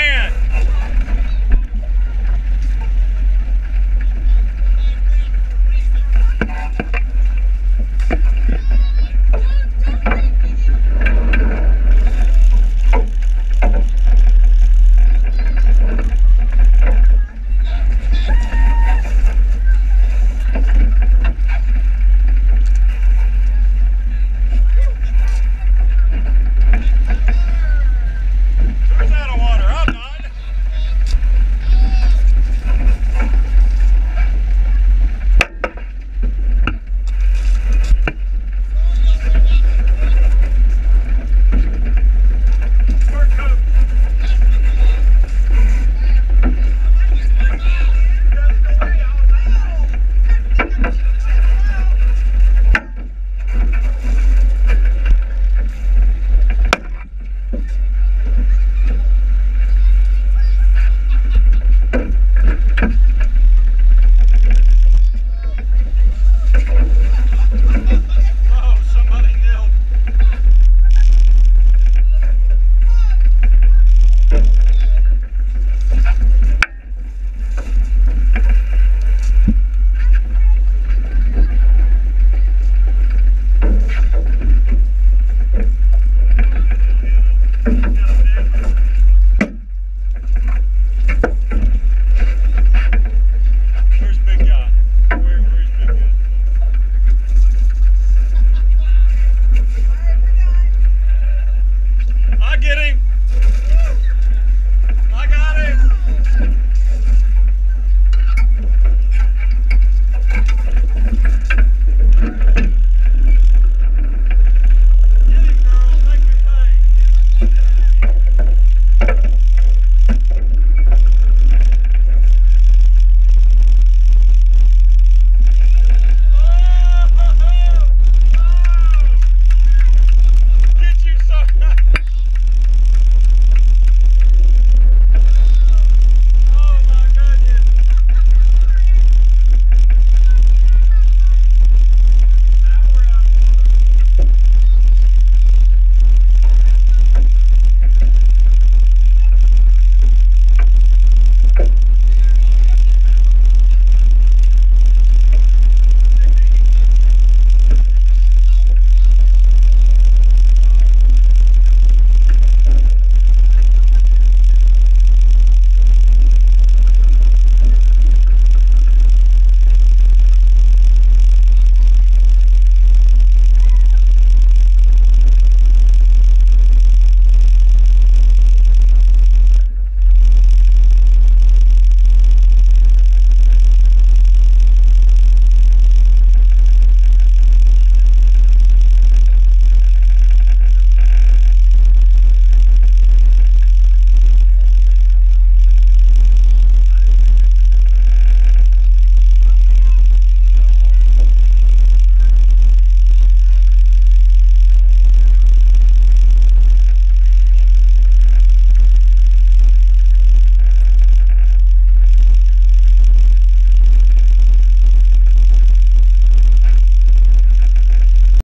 land.